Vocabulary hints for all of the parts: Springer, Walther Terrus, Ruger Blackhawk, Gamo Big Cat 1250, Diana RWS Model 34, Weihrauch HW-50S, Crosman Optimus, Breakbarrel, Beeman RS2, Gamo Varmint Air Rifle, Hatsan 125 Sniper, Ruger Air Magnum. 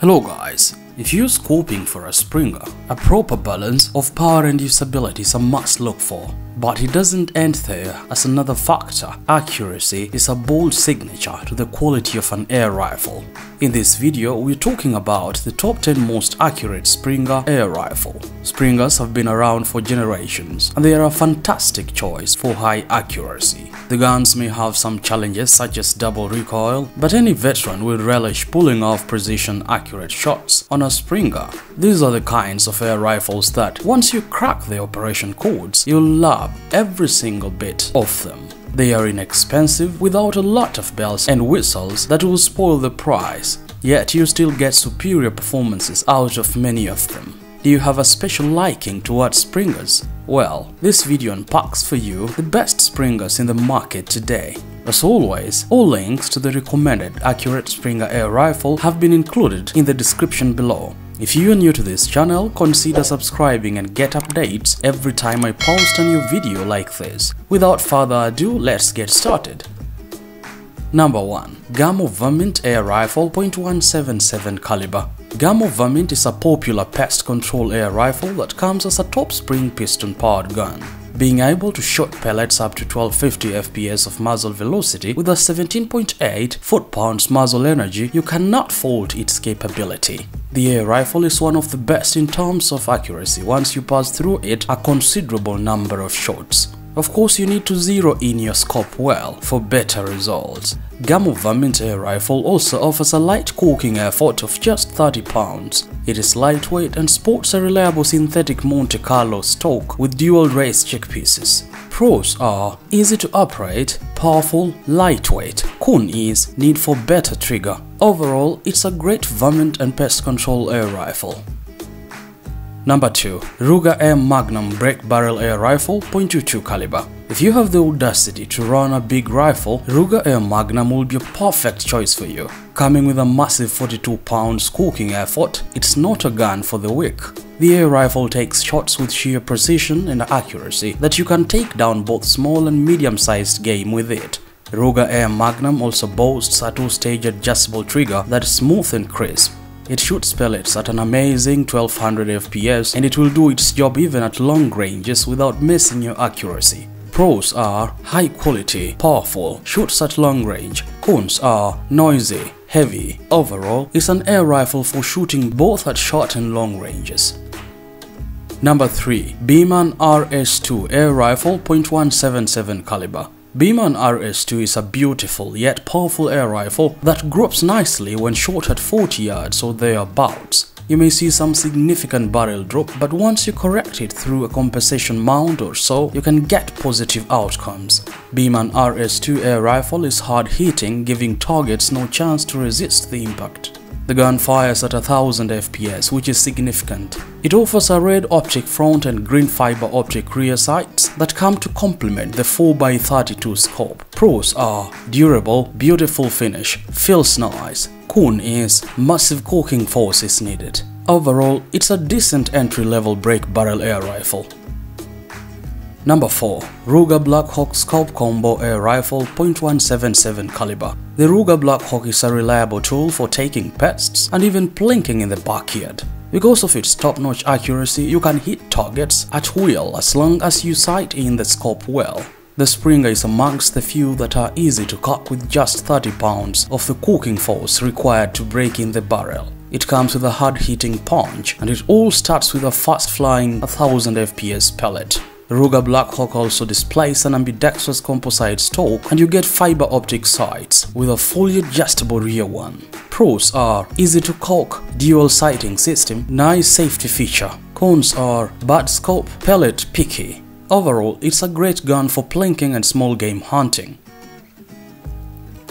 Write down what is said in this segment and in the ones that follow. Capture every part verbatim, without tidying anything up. Hello guys, if you're scoping for a Springer, a proper balance of power and usability is a must look for. But it doesn't end there as another factor, accuracy, is a bold signature to the quality of an air rifle. In this video, we're talking about the top ten most accurate Springer air rifle. Springers have been around for generations and they are a fantastic choice for high accuracy. The guns may have some challenges such as double recoil, but any veteran will relish pulling off precision accurate shots on a Springer. These are the kinds of air rifles that, once you crack the operation codes, you'll love every single bit of them. They are inexpensive, without a lot of bells and whistles that will spoil the price, yet you still get superior performances out of many of them. Do you have a special liking towards Springers? Well, this video unpacks for you the best Springers in the market today. As always, all links to the recommended accurate Springer air rifle have been included in the description below. If you are new to this channel, consider subscribing and get updates every time I post a new video like this. Without further ado, let's get started. Number one. Gamo Varmint Air Rifle point one seven seven Caliber. Gamo Varmint is a popular pest control air rifle that comes as a top spring piston powered gun. Being able to shoot pellets up to twelve fifty F P S of muzzle velocity with a seventeen point eight foot-pounds muzzle energy, you cannot fault its capability. The air rifle is one of the best in terms of accuracy once you pass through it a considerable number of shots. Of course, you need to zero in your scope well for better results. Gamo Varmint Air Rifle also offers a light cooking effort of just thirty pounds. It is lightweight and sports a reliable synthetic Monte Carlo stock with dual race checkpieces. Pros are easy to operate, powerful, lightweight, con is need for better trigger. Overall, it's a great varmint and pest control air rifle. Number two. Ruger Air Magnum Break Barrel Air Rifle point two two Caliber. If you have the audacity to run a big rifle, Ruger Air Magnum will be a perfect choice for you. Coming with a massive forty-two pounds cooking effort, it's not a gun for the weak. The air rifle takes shots with sheer precision and accuracy that you can take down both small and medium-sized game with it. Ruger Air Magnum also boasts a two-stage adjustable trigger that's smooth and crisp. It shoots pellets at an amazing twelve hundred F P S and it will do its job even at long ranges without missing your accuracy. Pros are high quality, powerful, shoots at long range. Cons are noisy, heavy. Overall, it's an air rifle for shooting both at short and long ranges. Number three. Beeman R S two Air Rifle point one seven seven Caliber. Beeman R S two is a beautiful yet powerful air rifle that groups nicely when shot at forty yards or thereabouts. You may see some significant barrel drop, but once you correct it through a compensation mount or so, you can get positive outcomes. Beeman R S two air rifle is hard hitting, giving targets no chance to resist the impact. The gun fires at one thousand F P S, which is significant. It offers a red optic front and green fiber optic rear sights that come to complement the four by thirty-two scope. Pros are durable, beautiful finish, feels nice. Con is massive cooking force is needed. Overall, it's a decent entry-level break barrel air rifle. Number four. Ruger Blackhawk Scope Combo Air Rifle point one seven seven Caliber. The Ruger Blackhawk is a reliable tool for taking pests and even plinking in the backyard. Because of its top-notch accuracy, you can hit targets at will as long as you sight in the scope well. The Springer is amongst the few that are easy to cut with just thirty pounds of the cooking force required to break in the barrel. It comes with a hard-hitting punch and it all starts with a fast-flying one thousand F P S pellet. Ruger Blackhawk also displays an ambidextrous composite stock and you get fiber optic sights with a fully adjustable rear one. Pros are easy to cock, dual sighting system, nice safety feature. Cons are bad scope, pellet picky. Overall, it's a great gun for plinking and small game hunting.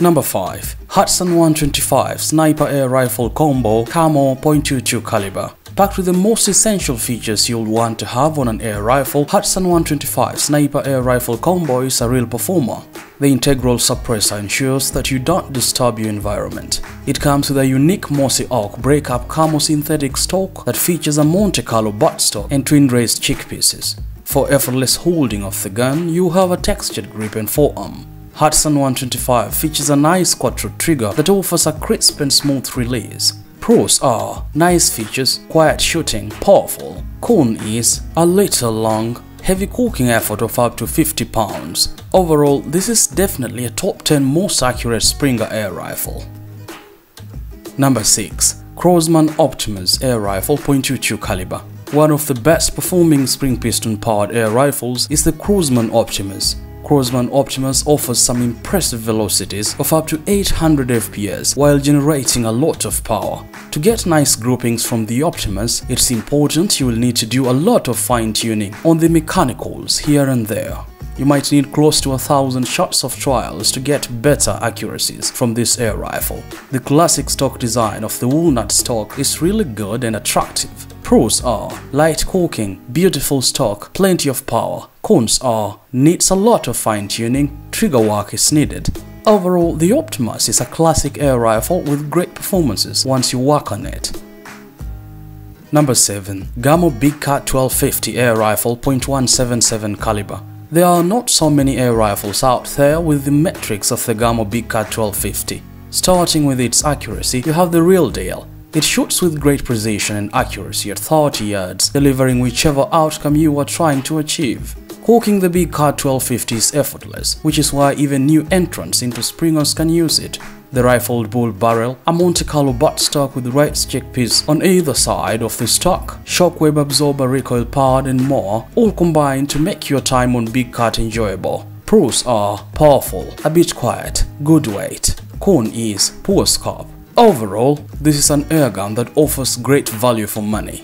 Number five. Hatsan one twenty-five Sniper Air Rifle Combo Camo point two two Caliber. Packed with the most essential features you'll want to have on an air rifle, Hatsan one twenty-five Sniper Air Rifle Combo is a real performer. The integral suppressor ensures that you don't disturb your environment. It comes with a unique mossy oak break-up camo synthetic stock that features a Monte Carlo buttstock and twin-raised cheekpieces. For effortless holding of the gun, you have a textured grip and forearm. Hatsan one twenty-five features a nice quattro trigger that offers a crisp and smooth release. pros are nice features, quiet shooting, powerful. Con is a little long, heavy cocking effort of up to fifty pounds. Overall, this is definitely a top ten most accurate Springer air rifle. Number six. Crosman Optimus Air Rifle point two two Caliber. One of the best performing spring piston powered air rifles is the Crosman Optimus. Crosman Optimus offers some impressive velocities of up to eight hundred F P S while generating a lot of power. To get nice groupings from the Optimus, it's important you will need to do a lot of fine-tuning on the mechanicals here and there. You might need close to a thousand shots of trials to get better accuracies from this air rifle. The classic stock design of the walnut stock is really good and attractive. Pros are light cocking, beautiful stock, plenty of power. Cons are needs a lot of fine-tuning, trigger work is needed. Overall, the Optimus is a classic air rifle with great performances once you work on it. Number seven. Gamo Big Cat twelve fifty Air Rifle point one seven seven Caliber. There are not so many air rifles out there with the metrics of the Gamo Big Cat twelve fifty. Starting with its accuracy, you have the real deal. It shoots with great precision and accuracy at thirty yards, delivering whichever outcome you are trying to achieve. Cocking the Big Cat twelve fifty is effortless, which is why even new entrants into Springers can use it. The rifled bull barrel, a Monte Carlo buttstock with Wright's check piece on either side of the stock, shockwave absorber, recoil pad and more, all combine to make your time on Big Cat enjoyable. Pros are powerful, a bit quiet, good weight. Con is poor scope. Overall, this is an airgun that offers great value for money.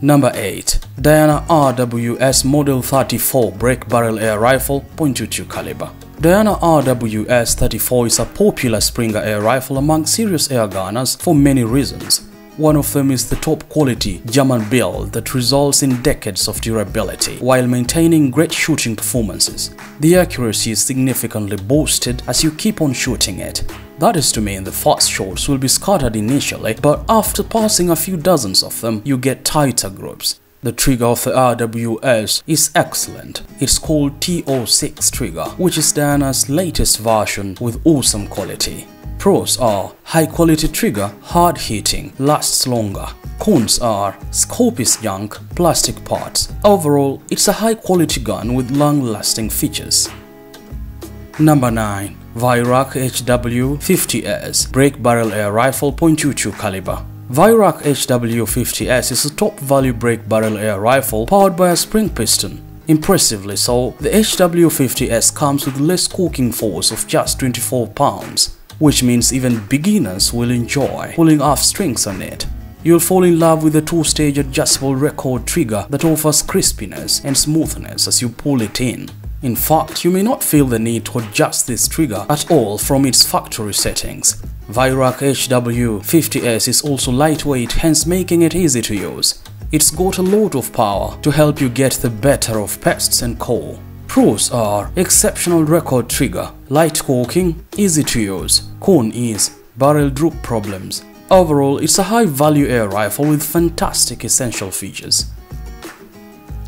Number eight. Diana R W S Model thirty-four Break Barrel Air Rifle point two two Caliber. Diana R W S thirty-four is a popular Springer air rifle among serious air gunners for many reasons. One of them is the top quality German build that results in decades of durability while maintaining great shooting performances. The accuracy is significantly boosted as you keep on shooting it. That is to mean the fast shots will be scattered initially, but after passing a few dozens of them, you get tighter groups. The trigger of the R W S is excellent. It's called T O six trigger, which is Diana's latest version with awesome quality. Pros are high quality trigger, hard hitting, lasts longer. Cons are scope is junk, plastic parts. Overall, it's a high quality gun with long lasting features. Number nine. Weihrauch H W fifty S Break Barrel Air Rifle point two two Caliber. Weihrauch H W fifty S is a top value break barrel air rifle powered by a spring piston. Impressively so, the H W fifty S comes with less cocking force of just twenty-four pounds, which means even beginners will enjoy pulling off strings on it. You'll fall in love with the two-stage adjustable record trigger that offers crispiness and smoothness as you pull it in. In fact, you may not feel the need to adjust this trigger at all from its factory settings. Weihrauch H W fifty S is also lightweight, hence making it easy to use. It's got a lot of power to help you get the better of pests and coal. Pros are exceptional record trigger, light cocking, easy to use. Con is barrel droop problems. Overall, it's a high-value air rifle with fantastic essential features.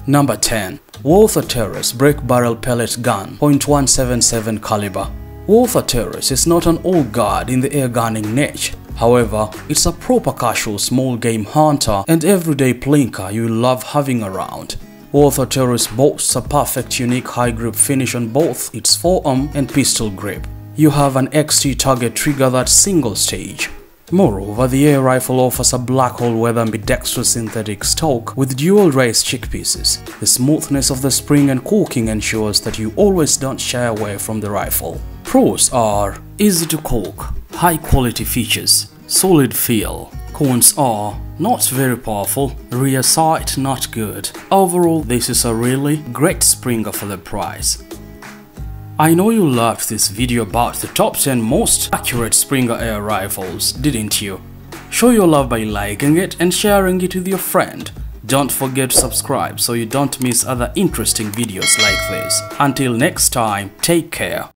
Number ten. Walther Terrus Break Barrel Pellet Gun point one seven seven Caliber. Walther Terrus is not an old guard in the air gunning niche. However, it's a proper casual small game hunter and everyday plinker you love having around. Walther Terrus boasts a perfect unique high grip finish on both its forearm and pistol grip. You have an X T target trigger that's single stage. Moreover, the air rifle offers a black hole weather ambidextrous synthetic stock with dual raised cheek pieces. The smoothness of the spring and cocking ensures that you always don't shy away from the rifle. Pros are easy to cock, high quality features, solid feel. Cons are not very powerful, rear sight not good. Overall, this is a really great Springer for the price. I know you loved this video about the top ten most accurate Springer air rifles, didn't you? Show your love by liking it and sharing it with your friend. Don't forget to subscribe so you don't miss other interesting videos like this. Until next time, take care.